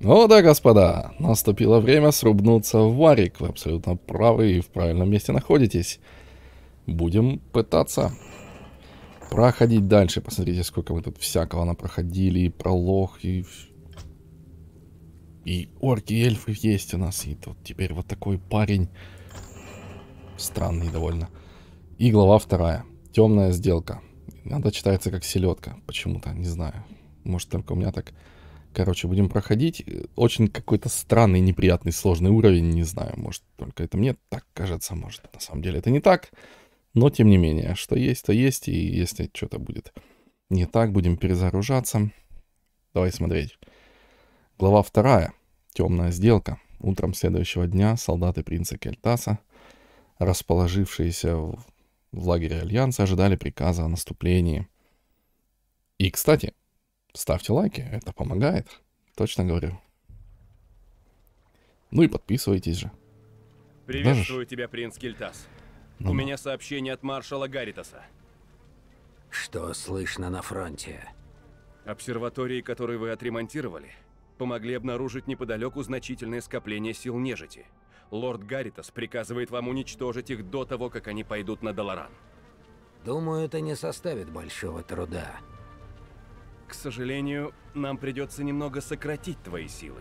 Ну да, господа, наступило время срубнуться в варик. Вы абсолютно правы и в правильном месте находитесь. Будем пытаться проходить дальше. Посмотрите, сколько мы тут всякого напроходили. И пролог, и орки, и эльфы есть у нас. И тут теперь вот такой парень. Странный довольно. И глава 2. Темная сделка. Надо читается как селедка. Почему-то, не знаю. Может, только у меня так... Короче, будем проходить. Очень какой-то странный, неприятный, сложный уровень. Не знаю, может, только это мне так кажется. Может, на самом деле это не так. Но, тем не менее, что есть, то есть. И если что-то будет не так, будем перезагружаться. Давай смотреть. Глава 2. Темная сделка. Утром следующего дня солдаты принца Кельтаса, расположившиеся в лагере Альянса, ожидали приказа о наступлении. И, кстати... Ставьте лайки, это помогает, точно говорю. Ну и подписывайтесь же. Приветствую тебя, принц Кельтас. У меня сообщение от маршала Гарритоса. Что слышно на фронте? Обсерватории, которые вы отремонтировали, помогли обнаружить неподалеку значительное скопление сил нежити. Лорд Гарритос приказывает вам уничтожить их до того, как они пойдут на Даларан. Думаю, это не составит большого труда. К сожалению, нам придется немного сократить твои силы.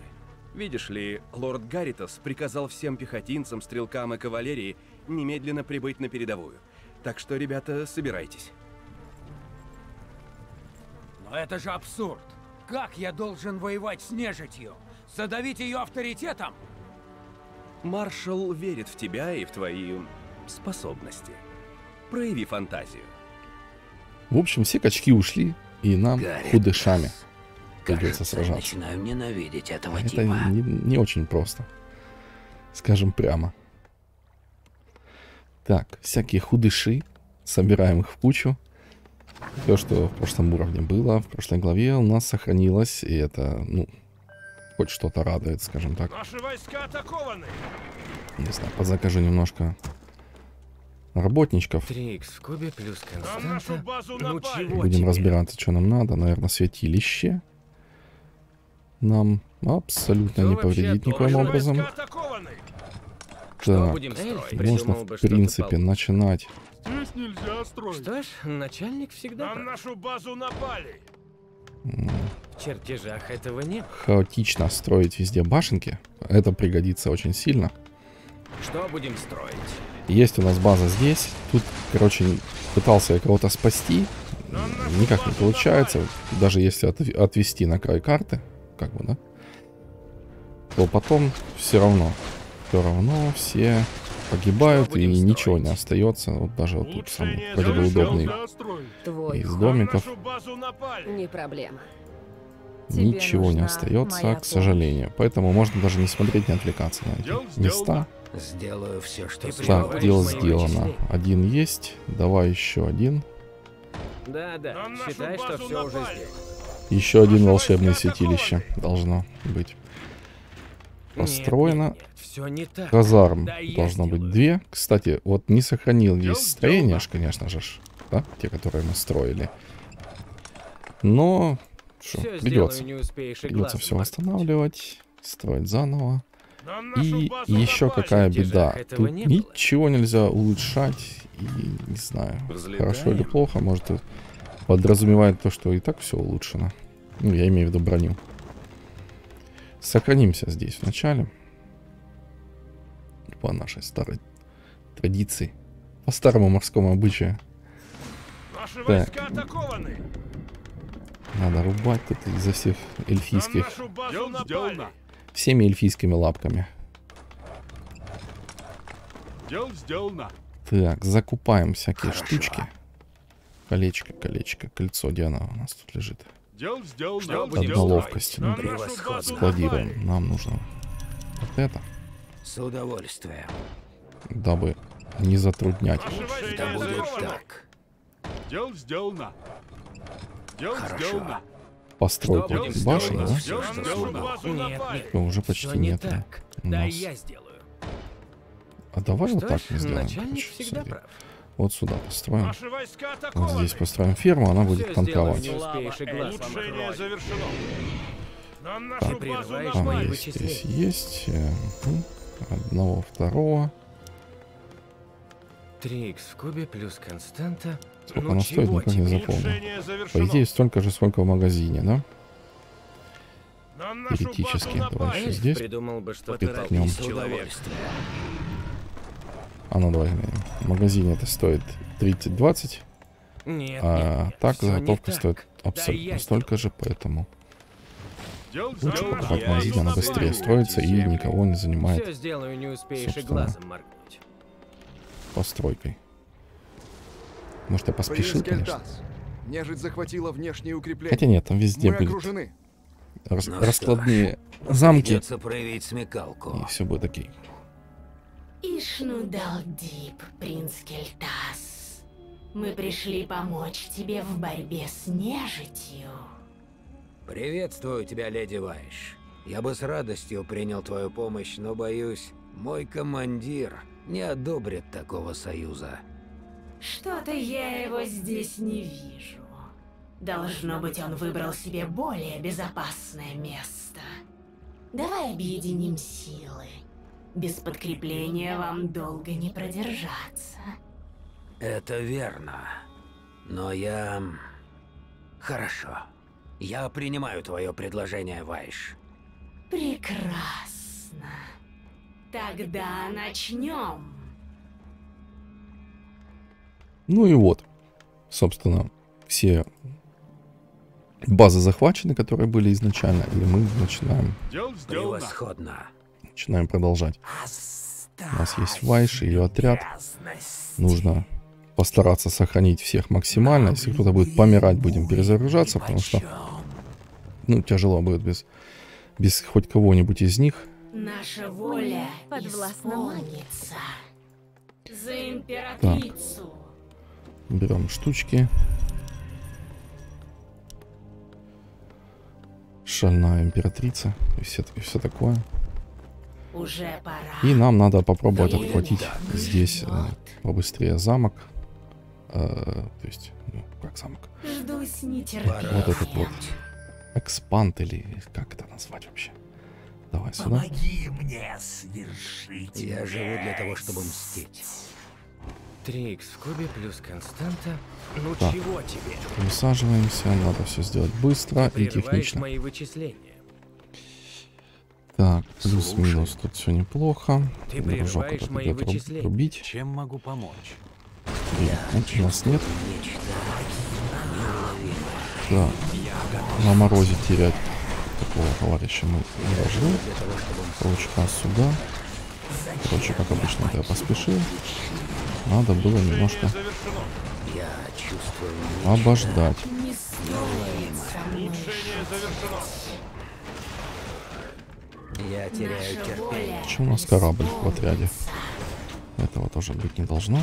Видишь ли, лорд Гарритос приказал всем пехотинцам, стрелкам и кавалерии немедленно прибыть на передовую. Так что, ребята, собирайтесь. Но это же абсурд! Как я должен воевать с нежитью? Задавить ее авторитетом? Маршал верит в тебя и в твои способности. Прояви фантазию. В общем, все качки ушли. И нам худышами придется сражаться. Начинаю ненавидеть этого типа. Это не очень просто. Скажем прямо. Так, всякие худыши. Собираем их в кучу. Все, что в прошлом уровне было, в прошлой главе у нас сохранилось. И это, ну, хоть что-то радует, скажем так. Наши войска атакованы. Не знаю, позакажу немножко... работничков. 3х в кубе плюс константа. Ну, будем разбираться, что нам надо. Наверное, святилище нам абсолютно не повредит никаким образом. Так, можно в принципе начинать. Здесь нельзя строить. Что ж, начальник всегда прав. Нашу базу напали. В чертежах этого нет. Хаотично строить везде башенки. Это пригодится очень сильно. Что будем строить? Есть у нас база здесь. Тут, короче, пытался я кого-то спасти. Никак не получается. Даже если отвести на край карты, как бы, да, то потом все равно все погибают и ничего не остается. Вот даже вот тут сам вроде бы удобный из домиков. Не проблема. Ничего не остается, к сожалению. Поэтому можно даже не смотреть, не отвлекаться на эти места. Сделаю все, что сделано. Так, дело сделано. Один есть. Давай еще один. Да-да, считай, что все уже сделано. Еще один волшебное святилище должно быть построено. Казарм должно быть 2. Кстати, вот не сохранил здесь строение, конечно же, да? Те, которые мы строили. Но что, придется все восстанавливать, строить заново. И еще какая беда. Тут ничего нельзя улучшать. И не знаю, хорошо или плохо. Может, подразумевает то, что и так все улучшено. Ну, я имею в виду броню. Сохранимся здесь в начале. По нашей старой традиции. По старому морскому обычаю. Так. Надо рубать тут изо всех эльфийских... Всеми эльфийскими лапками. Дело сделано. Так, закупаем всякие штучки. Колечко, колечко, кольцо Диана у нас тут лежит. Дело сделано. Одноловкость. Ну, складируем. Нам нужно вот это. С удовольствием. Дабы не затруднять. Да будет так. Дело сделано. Дело сделано. Построить башню, да? Все, нет, уже почти нет. Да, я сделаю. А давай вот так мы сделаем. Короче, вот сюда построим. Вот здесь построим ферму, она будет танковать. Ты прерываешь мои вычисления. Здесь есть одного, второго. 3х в кубе плюс константа. Сколько она стоит, никак не запомнил. По идее, столько же, сколько в магазине, да? Теоретически. Давай еще здесь. Питкнем. А ну давай. В магазине это стоит 30-20. А так заготовка стоит абсолютно столько же, поэтому... Лучше покупать в магазине, она быстрее строится и никого не занимает. Все сделаю, не успеешь и глазом моргнуть. Постройкой. Может, я поспешил, конечно. Нежить захватила внешние укрепления. Хотя нет, там везде были раскладные замки. И все будет окей. Ишну дал дип, принц Кельтас. Мы пришли помочь тебе в борьбе с нежитью. Приветствую тебя, леди Вайш. Я бы с радостью принял твою помощь, но боюсь, мой командир не одобрит такого союза. Что-то я его здесь не вижу. Должно быть, он выбрал себе более безопасное место. Давай объединим силы. Без подкрепления вам долго не продержаться. Это верно. Но я... Хорошо. Я принимаю твое предложение, Вайш. Прекрасно. Тогда начнем. Ну и вот, собственно, все базы захвачены, которые были изначально, и мы начинаем. Превосходно. Начинаем продолжать. У нас есть Вайш и ее отряд. Нужно постараться сохранить всех максимально. Если кто-то будет помирать, будем перезагружаться, потому что ну, тяжело будет без хоть кого-нибудь из них. Наша воля подвластница. За императрицу. Берем штучки. Шальная императрица и все такое. Уже пора. И нам надо попробовать отхватить здесь побыстрее замок. То есть, ну, как замок. Жду с нетерпением. Вот этот вот экспанд или как это назвать вообще? Давай сюда. Помоги мне свершить. Я живу для того, чтобы мстить. 3х в кубе плюс константа. Ну так, чего тебе? Высаживаемся, надо все сделать быстро и технично. Мои вычисления. Так, плюс-минус тут все неплохо. Ты прерываешь мои вычисления. Рубить. Чем могу помочь? У нас нет. Да, на морозе терять такого товарища мы не должны. Ручка сюда. Короче, как обычно, это я поспешил. Надо было немножко обождать. Я теряю терпение. Почему у нас корабль в отряде? Этого тоже быть не должно.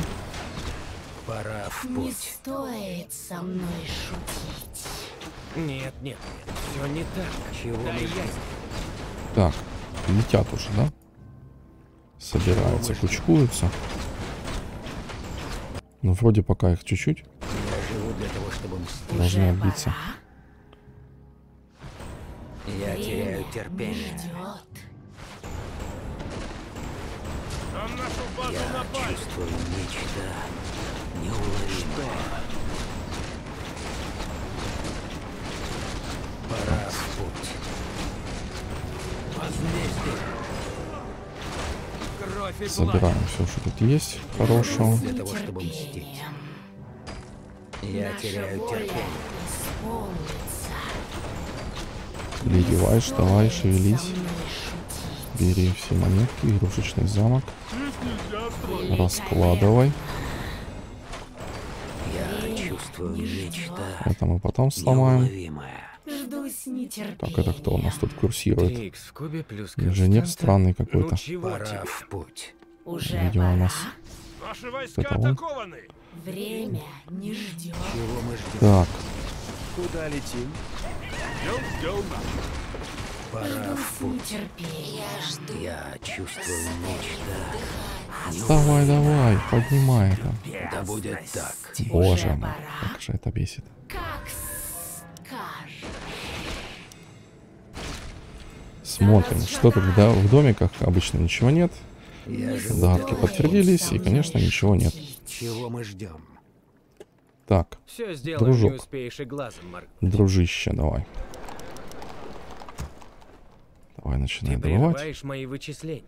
Пора в путь. Не стоит со мной шутить. Нет, нет, все не так. Чего так, летят уже, да? Собираются, кучкуются. Ну, вроде пока их чуть-чуть. Должны отбиться. Я теряю терпение. Я чувствую нечто неуловимое. Пора в путь. Возмездие. Собираем все, что тут есть хорошего. Для того, чтобы мстить. Я теряю терпение. Переодеваешь, давай, шевелись. Бери все монетки, игрушечный замок. Раскладывай. Это мы потом сломаем. Так, это кто у нас тут курсирует? Инженер странный какой-то. Видимо, у нас... Это он. Так. Куда летим? Пора в путь. Я чувствую нечто. Давай, давай, поднимай это. Да будет так. Боже мой, как же это бесит. Смотрим, что тут в домиках. Обычно ничего нет. Догадки подтвердились, и, конечно, ничего нет. Чего мы ждем? Так, все сделаешь, дружок, не успеешь и глазом моргнуть. Дружище, давай. Давай, начинай добывать. Мои вычисления.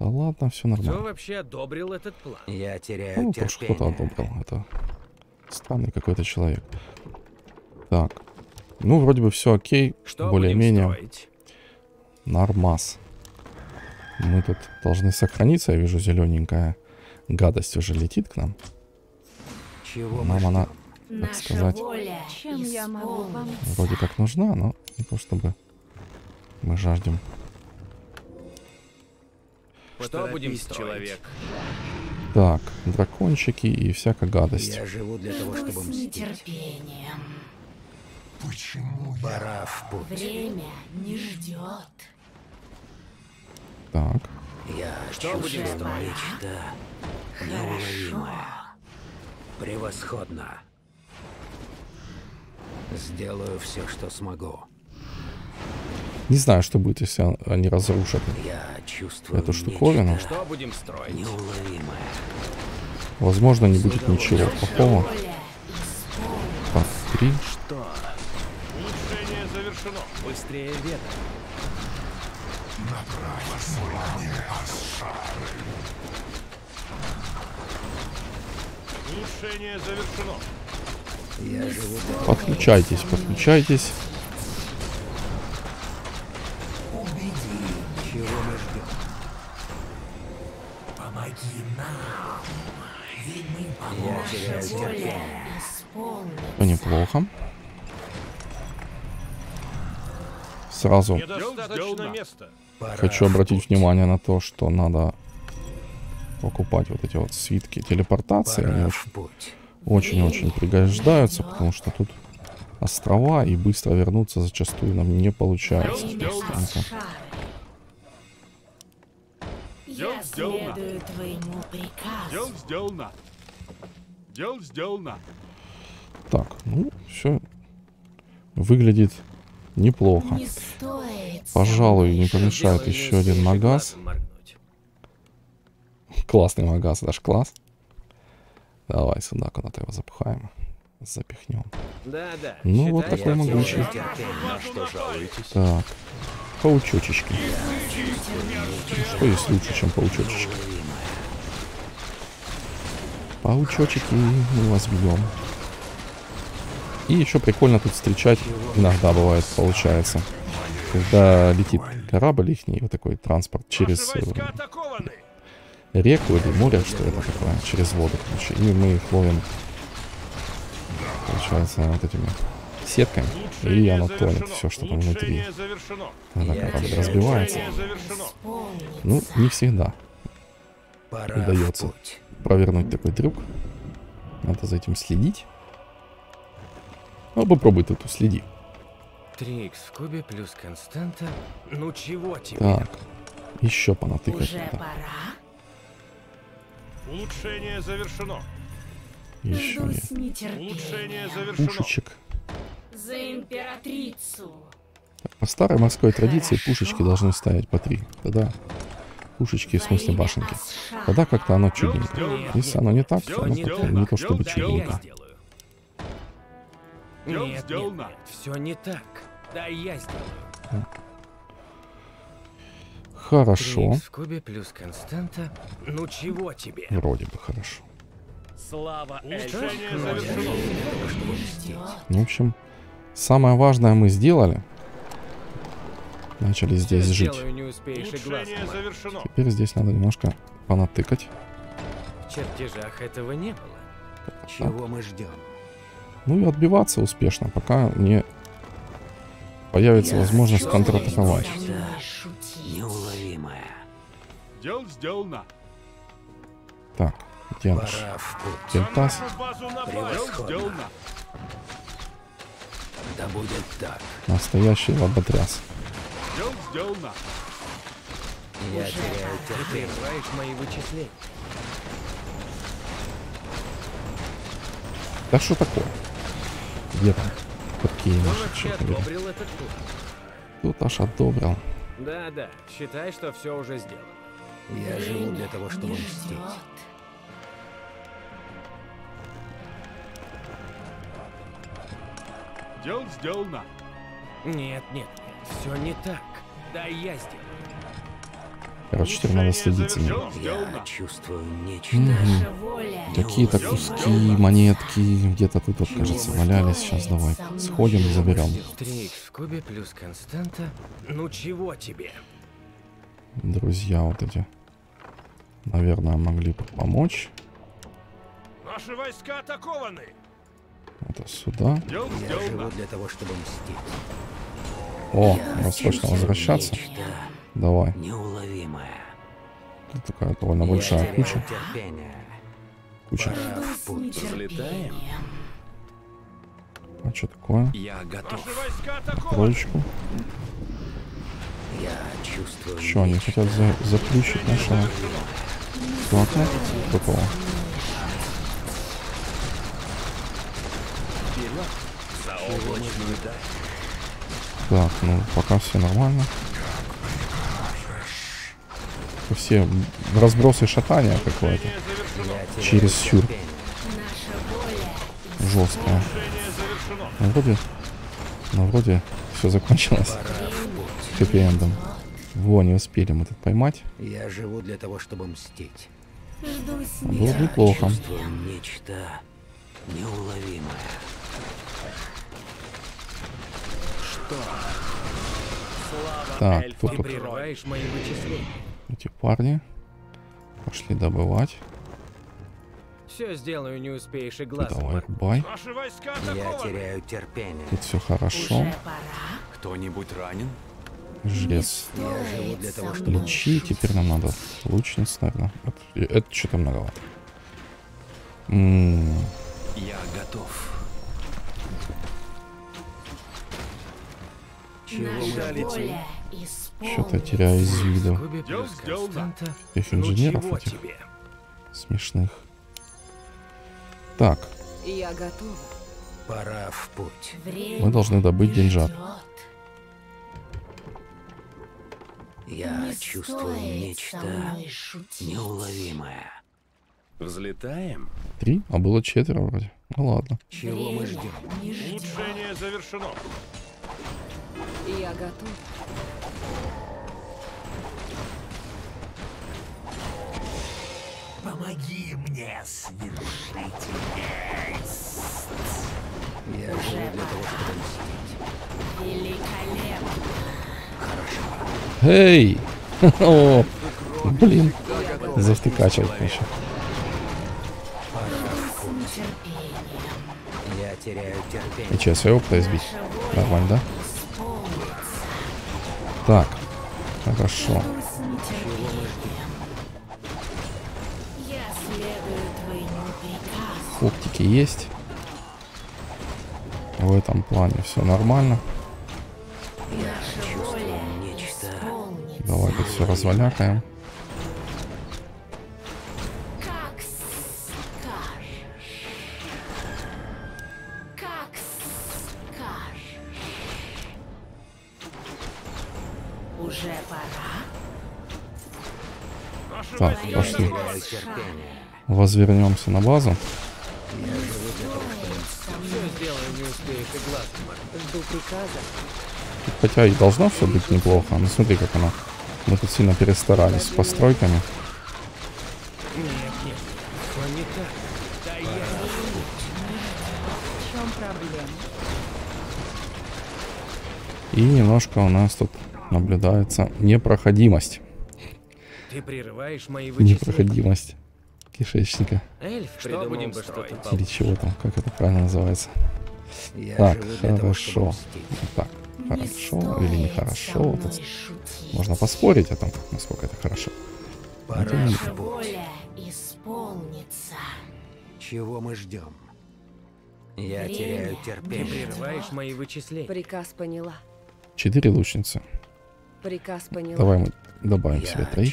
Да ладно, все нормально. Кто вообще одобрил этот план? Я теряю терпение. Кто-то одобрил, это странный какой-то человек. Так, ну вроде бы все окей, более-менее. Нормас. Мы тут должны сохраниться, я вижу, зелененькая гадость уже летит к нам. Нам она, так сказать, вроде как нужна, но не то чтобы мы жаждем. Что будем с человек? Так, дракончики и всякая гадость. Я живу для того, чтобы мстить. Почему пора в путь? Время не ждет. Так. Я что будем строить? Да. Хорошо. Превосходно. Сделаю все, что смогу. Не знаю, что будет, если они разрушат эту штуковину. Нечто. Что будем строить? Неуловимое. Возможно, не будет ничего плохого. Так, три. Что? Улучшение завершено. Быстрее ветра. Направо желание Ашары. Улучшение завершено. Я живу. Подключайтесь, подключайтесь. Чего мы ждем? Помоги нам. Ведь мы поможем. Ну, неплохо. Сразу хочу обратить внимание на то, что надо покупать вот эти вот свитки телепортации. Они очень-очень пригождаются, потому что тут острова, и быстро вернуться зачастую нам не получается. Я следую твоему приказу. Дело сделано. Дело сделано. Так, ну, все выглядит неплохо. Не стоит. Пожалуй, не помешает еще один магаз. Классный магаз, даже класс. Давай сюда куда-то его запихаем. Запихнем. Да, да. Ну, считай, вот такой могучий. Так, паучочечки. Что есть лучше, чем паучочечки? Паучочки мы вас бьем. И еще прикольно тут встречать, иногда бывает, получается, когда летит корабль их, вот такой транспорт через реку или море, что это такое, через воду, короче, и мы их ловим, получается, вот этими сетками, и оно тонет, все, что там внутри, когда корабль разбивается. Ну, не всегда удается провернуть такой трюк, надо за этим следить. Ну, попробуй тут следи. 3х в кубе плюс константа. Ну чего тебе? Так, еще понатыкать. Уже пора? Улучшение завершено. Еще нет. Улучшение завершено. Пушечек. За императрицу. Так, по старой морской традиции пушечки должны ставить по 3. Тогда пушечки, в смысле башенки. Тогда как-то оно чудненько. Если оно не так, то оно не то чтобы чудненько. Нет, нет, нет, все не так. Да я сделаю. Хорошо. В кубе плюс константа. Ну чего тебе? Вроде бы хорошо. Слава. В общем, самое важное мы сделали. Начали здесь жить. Теперь здесь надо немножко понатыкать. В чертежах этого не было. Чего мы ждем? Ну и отбиваться успешно, пока не появится возможность контратаковать. Так, где наш Кельтас? Настоящий лоботряс. Да что такое? Где там? Какие наши? Кто-то аж одобрил. Да-да, считай, что все уже сделано. Я живу для того, чтобы мстить. Дело сделано. Нет, нет, все не так. Да я сделал. Короче, теперь надо следить за ним. Я чувствую нечто. Какие-то куски, монетки где-то тут, вот, кажется, валялись. Сейчас давай сходим и заберем. Ну чего тебе? Друзья вот эти, наверное, могли помочь. Наши войска атакованы. Это сюда. Я живу для того, чтобы мстить. О, надо срочно возвращаться. Нечто. Давай. Неуловимая. Тут такая довольно большая куча. Куча. А что такое? Я готов. Троечку. Что, они хотят заключить нашего чувака? Такого. Так, ну пока все нормально. Все разбросы шатания какое-то. Чересчур. Жестко. Ну вроде все закончилось. Хэппи-эндом. Во, не успели мы тут поймать. Я живу для того, чтобы мстить. Было бы неплохо. Нечто неуловимое. Что? Так, кто тут? Эти парни пошли добывать. Все сделаю, не успеешь и глаз. Давай, бай. Я теряю терпение. Тут все хорошо. Кто-нибудь ранен? Жрец. Лечи, теперь нам надо лучниц, наверное. Это что-то многовато. Я готов. Что-то теряю из виду. Их инженеров этих смешных. Так. Я готова. Пора в путь. Мы должны добыть деньжат. Я чувствую нечто неуловимое. Взлетаем? 3? А было 4 вроде. Ну ладно. Чего мы ждем? Улучшение завершено. Я готов. Помоги мне совершить месть. Я живу для того, чтобы мстить. Великолепно. Хорошо. Эй! О, блин, завтыкачил еще. Я теряю терпение. И че, своего кто избить? Нормально, да? Так, хорошо. Фуктики есть. В этом плане все нормально. Давай тут все развалякаем. Так, пошли. Возвернемся на базу. Хотя и должно все быть неплохо, но смотри, как она. Мы тут сильно перестарались с постройками. И немножко у нас тут наблюдается непроходимость. Ты прерываешь мои вычисления. Непроходимость кишечника. Эльф, что будем строить? Или чего там, как это правильно называется? Я так, хорошо. Так, хорошо или нехорошо. Тут можно поспорить о том, насколько это хорошо. Наша воля исполнится. Чего мы ждем? Я теряю терпение. Ты прерываешь мои вычисления. Приказ поняла. 4 лучницы. Приказ поняла. Давай мы добавим себе 3.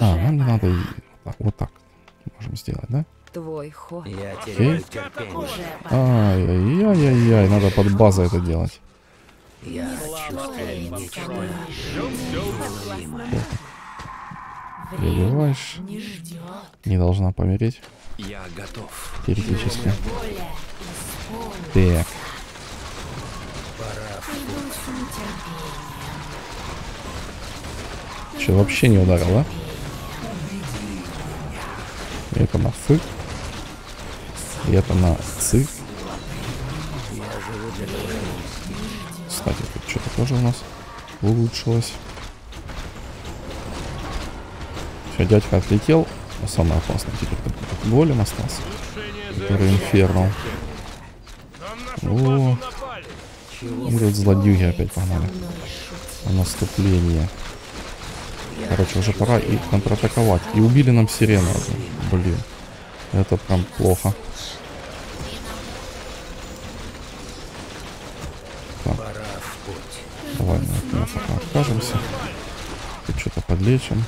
А, нам не надо вот так. Можем сделать, да? Твой ход. Ай-яй-яй, надо под базой это делать. Я чувствую Вайш не должна помереть. Я готов. Теоретически. Так. Че, вообще не ударил, да? Это на цик. Это на цик. Кстати, тут что-то тоже у нас улучшилось. Все, дядька отлетел. Но самое опасное теперь только голем остался. Который инфернал. О, умрет злодюги опять погнали. На наступление. Короче, уже пора и контратаковать. И убили нам сирену. Блин, это прям плохо. Так. Давай мы от него откажемся. И что-то подлечим.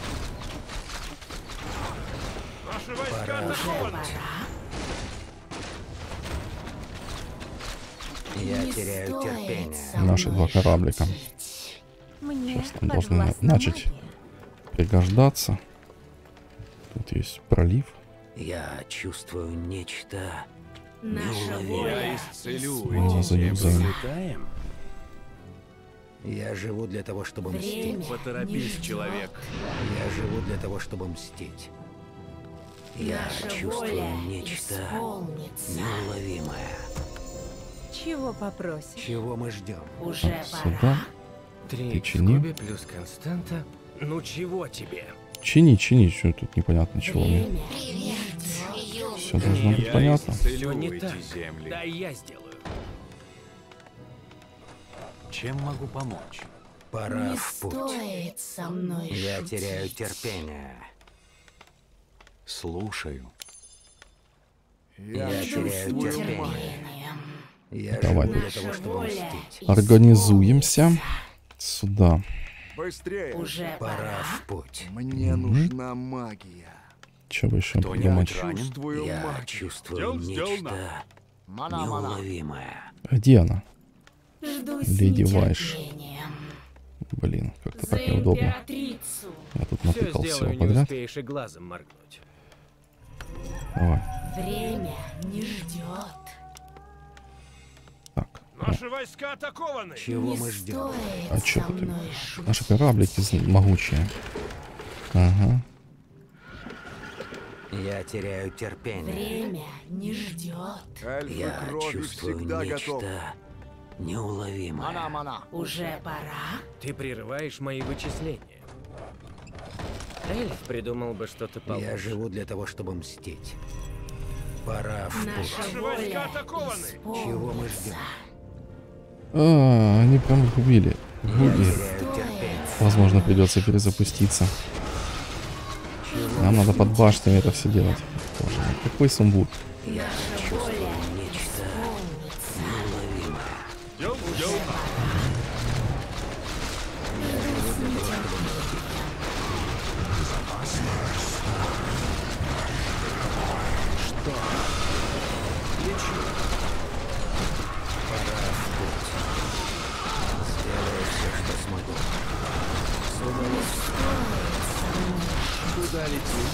Я теряю терпение. Наши два кораблика. Сейчас там должны начать пригождаться. Тут есть пролив. Я чувствую нечто. Наша воля. Я живу для того, чтобы мстить. Поторопись, человек. Я живу для того, чтобы мстить. Я чувствую нечто неуловимое. Чего попросишь? Чего мы ждем? Уже пора. Три чини плюс константа. Ну чего тебе? Чини, чини, что тут непонятно чего. Все должно быть понятно. Да я сделаю. Чем могу помочь? Пора в путь. Я теряю терпение. Слушаю. Я теряю терпение. Давай организуемся сюда. Быстрее. Уже пора в путь. Мне нужна магия. Че вы еще придумать? Я чувствую нечто неуловимое. Где она? Леди Вайш. Блин, как-то так неудобно. Я тут натыкал всего подряд. Давай. Время не ждет. Так. Наши войска атакованы. Чего мы ждем? А что ты? Наши кораблики могучие. Ага. Я теряю терпение. Время не ждет. Я чувствую нечто неуловимое. Уже пора. Ты прерываешь мои вычисления. Эльф придумал бы что-то получше. Я живу для того, чтобы мстить. Пора в путь. Чего мы ждем? А, они прям их убили. Возможно, придется перезапуститься. Нам надо под башнями это все делать. Боже, какой сумбур. Куда летит?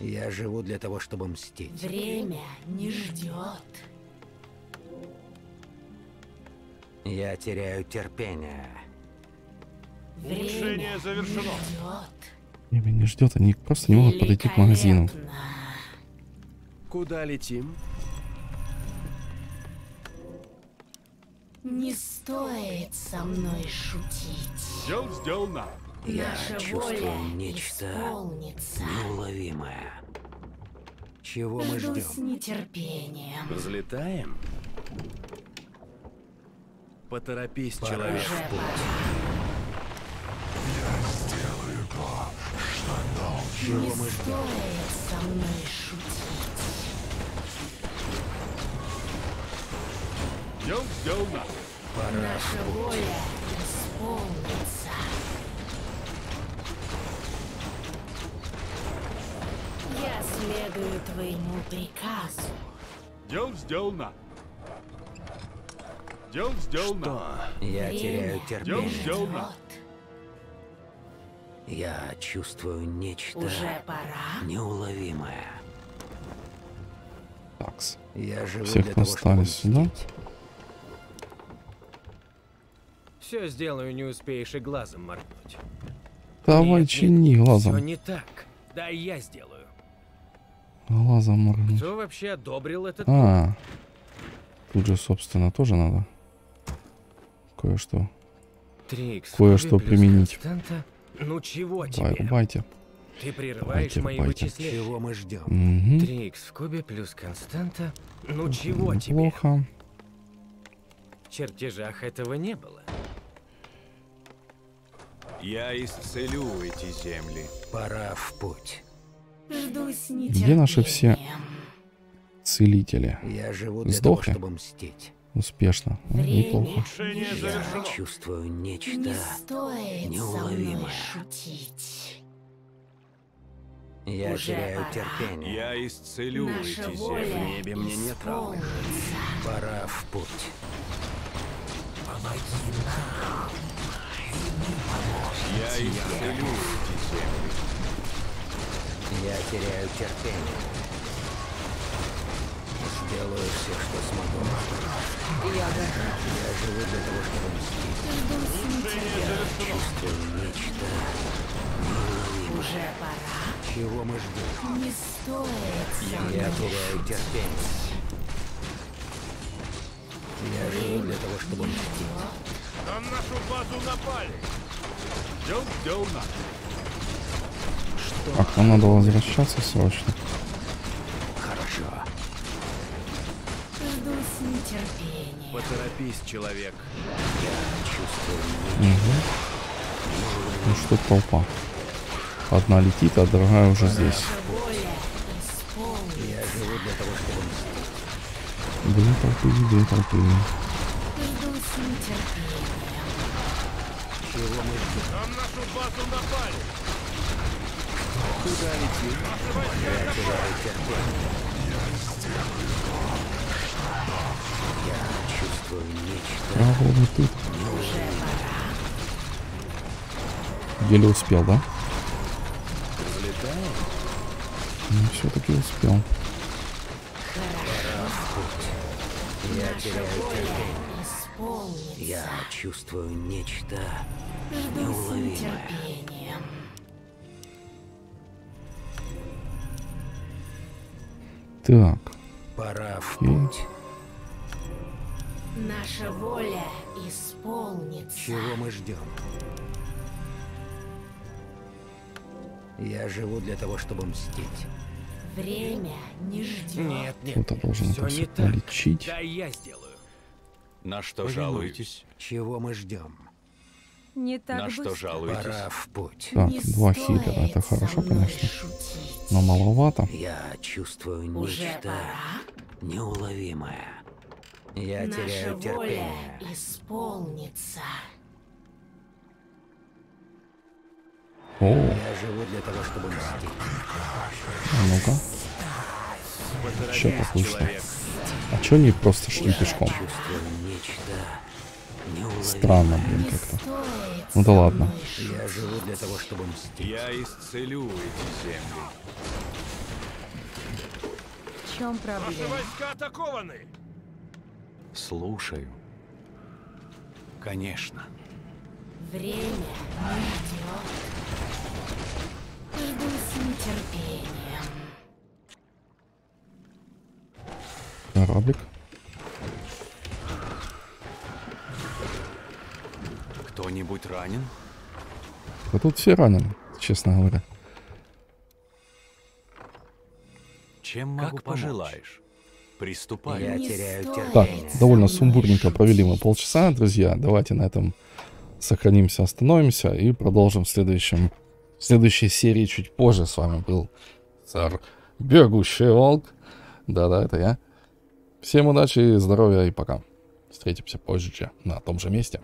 Я живу для того, чтобы мстить. Время не ждет. Я теряю терпение. Улучшение завершено. Время не ждет, они просто не могут подойти к магазину. Куда летим? Не стоит со мной шутить. Сделано. Я чувствую нечто неуловимое. Чего мы ждем? С нетерпением. Взлетаем? Поторопись, человек. Я сделаю то, что должен. Не стоит со мной шутить. Наша воля исполнится. Следую твоему приказу. Дело сделано. Дело сделано. Что? Я теряю терпение. Дело сделано. Я чувствую нечто неуловимое. Такс. Я живу всех для того, чтобы сюда. Все сделаю, не успеешь и глазом моргнуть. Давай, нет, чини глазом. Все не так. Да я сделаю. Глазом моргнуть. Кто вообще одобрил этот? Тут же, собственно, тоже надо кое-что. Кое-что применить. Ну чего тебе? Давай, убайте. Ты прерываешь мои вычисления. Чего мы ждем? Угу. 3х в кубе плюс константа. Ну чего тебе? Плохо. В чертежах этого не было. Я исцелю эти земли. Пора в путь. Жду с нетерпением. Где наши все целители? Я живу для того, чтобы мстить. Успешно. Неплохо. Я чувствую нечто неуловимое. Я теряю терпение. Я исцелю эти земли. В небе мне нет равных. Пора в путь. Помоги нам. Я исцелю эти земли. Я теряю терпение. Делаю все, что смогу. Я живу для того, чтобы мстить. Чувствую нечто. Уже пора. Чего мы ждем? Не стоит. Я теряю терпение. Я живу для того, чтобы мстить. На нашу базу напали. Дел-дел-на. Что? Ах, нам надо возвращаться срочно. Хорошо. Поторопись, человек. Я чувствую. Угу. Ну что, толпа. Одна летит, а другая уже здесь. Я живу для того, чтобы... Блин, толпы, две толпы. Нам нашу базу напали. Куда летит? Я чувствую нечто. Правда, тут. Еле успел, да? Ну, все-таки успел. Я теряю терпение. Я чувствую нечто неуловимое. Так. Пора в путь. Наша воля исполнится. Чего мы ждем? Я живу для того, чтобы мстить. Время не ждет. Нет, нет. Кто-то должен это все полечить. Да я сделаю. На что жалуетесь? Чего мы ждем? Не так. На что жалуетесь? Пора в путь. Так, два хитера. Это хорошо, конечно. Но маловато. Я чувствую нечто неуловимое. Я теряю терпение. Воля исполнится. О. Я живу для того, чтобы мстить. Ну-ка. Что так вышло? А чё они просто шли пешком? Странно, блин, как-то. Ну да ладно. Я живу для того, чтобы мстить. Я исцелю эти земли. В чем проблема? Наши войска атакованы. Слушаю. Конечно. Время идет. Иду с нетерпением. Кораблик. Кто-нибудь ранен? Да тут все ранены, честно говоря. Чем могу пожелаешь? Приступай. Я теряю терпение. Так, довольно сумбурненько провели мы полчаса, друзья. Давайте на этом сохранимся, остановимся и продолжим в следующей серии чуть позже. С вами был Царь Бегущий Волк. Да-да, это я. Всем удачи, здоровья и пока. Встретимся позже на том же месте.